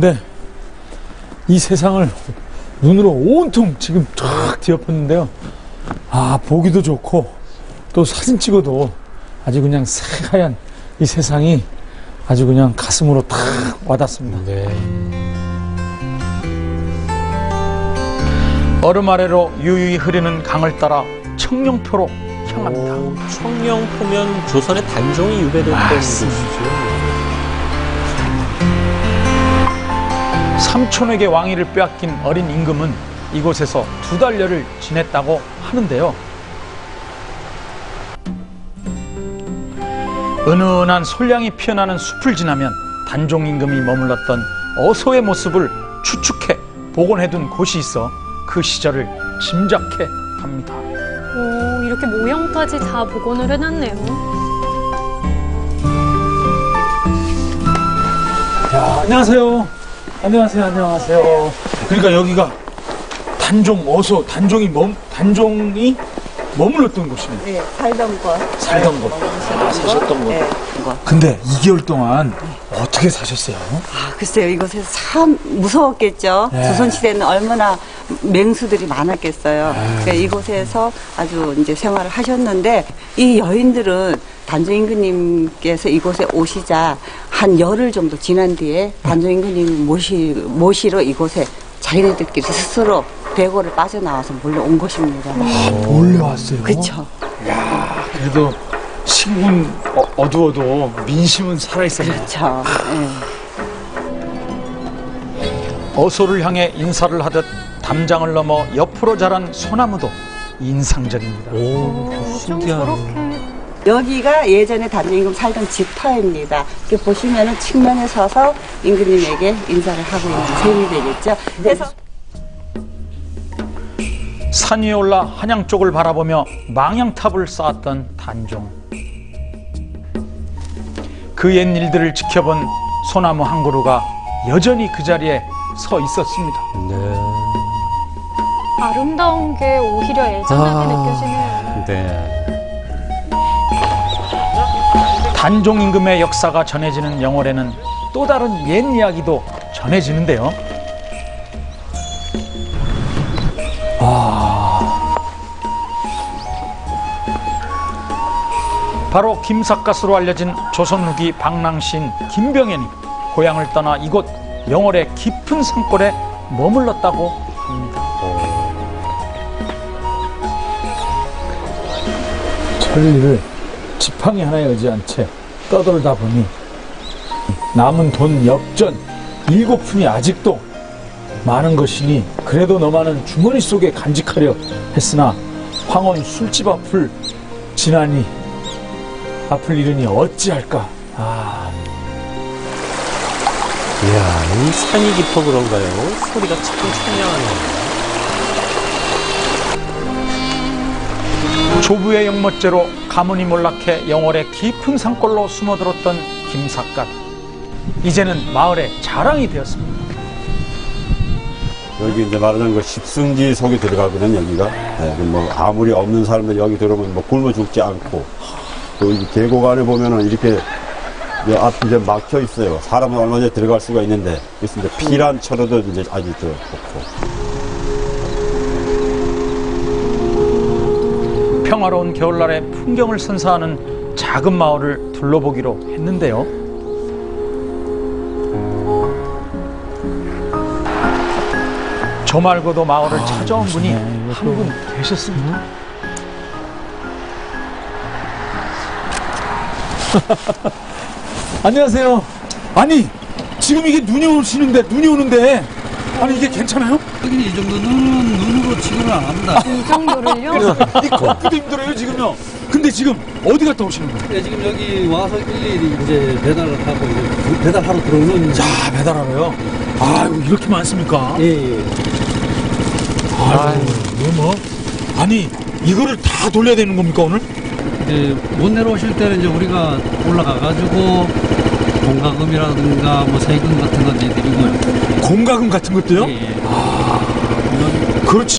근데 이 세상을 눈으로 온통 지금 쫙 뒤엎었는데요. 아, 보기도 좋고 또 사진 찍어도 아주 그냥 새하얀 이 세상이 아주 그냥 가슴으로 탁 와닿습니다. 네. 얼음 아래로 유유히 흐르는 강을 따라 청룡포로 향합니다. 오, 청룡포면 조선의 단종이 유배됐던 곳이죠. 삼촌에게 왕위를 빼앗긴 어린 임금은 이곳에서 2달여를 지냈다고 하는데요. 은은한 솔량이 피어나는 숲을 지나면 단종 임금이 머물렀던 어소의 모습을 추측해 복원해둔 곳이 있어 그 시절을 짐작해 갑니다. 오, 이렇게 모형까지 다 복원을 해놨네요. 야, 안녕하세요. 안녕하세요. 안녕하세요. 그러니까 여기가 단종 어소, 단종이 머물렀던 곳입니다. 네, 살던 곳. 살던 곳. 아, 사셨던 곳. 네. 근데 2개월 동안 어떻게 사셨어요? 아, 글쎄요. 이곳에서 참 무서웠겠죠. 네. 조선시대는 얼마나 맹수들이 많았겠어요. 네. 그러니까 이곳에서 아주 이제 생활을 하셨는데, 이 여인들은 단종 임금님께서 이곳에 오시자 한 열흘 정도 지난 뒤에 단종 임금님 모시러 이곳에 자기네들끼리 스스로 대궐을 빠져나와서 몰려온 것입니다. 아, 몰려왔어요? 그렇죠. 야, 그래도 시국은 어두워도 민심은 살아있었네요. 그렇죠. 네. 어소를 향해 인사를 하듯 담장을 넘어 옆으로 자란 소나무도 인상적입니다. 오, 신기하네. 여기가 예전에 단종 임금 살던 집터입니다. 이렇게 보시면은 측면에 서서 임금님에게 인사를 하고 있는 셈이 되겠죠. 그래서 산 위에 올라 한양 쪽을 바라보며 망향탑을 쌓았던 단종. 그 옛 일들을 지켜본 소나무 한 그루가 여전히 그 자리에 서 있었습니다. 네. 아름다운 게 오히려 애잔하게 느껴지네요. 네. 단종 임금의 역사가 전해지는 영월에는 또 다른 옛 이야기도 전해지는데요. 아, 바로 김삿갓으로 알려진 조선 후기 방랑시인 김병현이 고향을 떠나 이곳 영월의 깊은 산골에 머물렀다고 합니다. 천리를 지팡이 하나에 의지한 채 떠돌다 보니 남은 돈 엽전 7푼이 아직도 많은 것이니 그래도 너만은 주머니 속에 간직하려 했으나 황혼 술집 앞을 지나니 앞을 이르니 어찌할까. 아, 이야, 이 산이 깊어 그런가요? 소리가 참 청량하네요. 조부의 역멋대로 가문이 몰락해 영월의 깊은 산골로 숨어들었던 김삿갓. 이제는 마을의 자랑이 되었습니다. 여기 이제 말하는 거 십승지 속에 들어가거든 여기가. 네, 뭐 아무리 없는 사람들 여기 들어오면 뭐 굶어 죽지 않고, 또 이 계곡 안에 보면은 이렇게 앞이 이제 막혀 있어요. 사람은 얼마든지 들어갈 수가 있는데, 그래서 이제 피난처로도 이제 아주 좋고. 평화로운 겨울날의 풍경을 선사하는 작은 마을을 둘러보기로 했는데요. 저 말고도 마을을 찾아온 분이 한 분 계셨습니다. 안녕하세요. 아니, 지금 이게 눈이 오는데 아니, 이게 괜찮아요? 이 정도는 눈으로 지금은 안 합니다. 이 정도를요? 그래서 이 걷기도 힘들어요, 지금요. 근데 지금 어디 갔다 오시는 거예요? 네, 지금 여기 와서 일일이 이제 배달을 하고, 이제 배달하러 들어오는. 자, 배달하러요? 아유, 이렇게 많습니까? 예, 예. 아유, 뭐. 아니, 이거를 다 돌려야 되는 겁니까, 오늘? 네, 못 내려오실 때는 이제 우리가 올라가가지고, 공과금이라든가 뭐 세금 같은 것도 드리고요. 공과금 같은 것도요? 예. 아, 그렇지.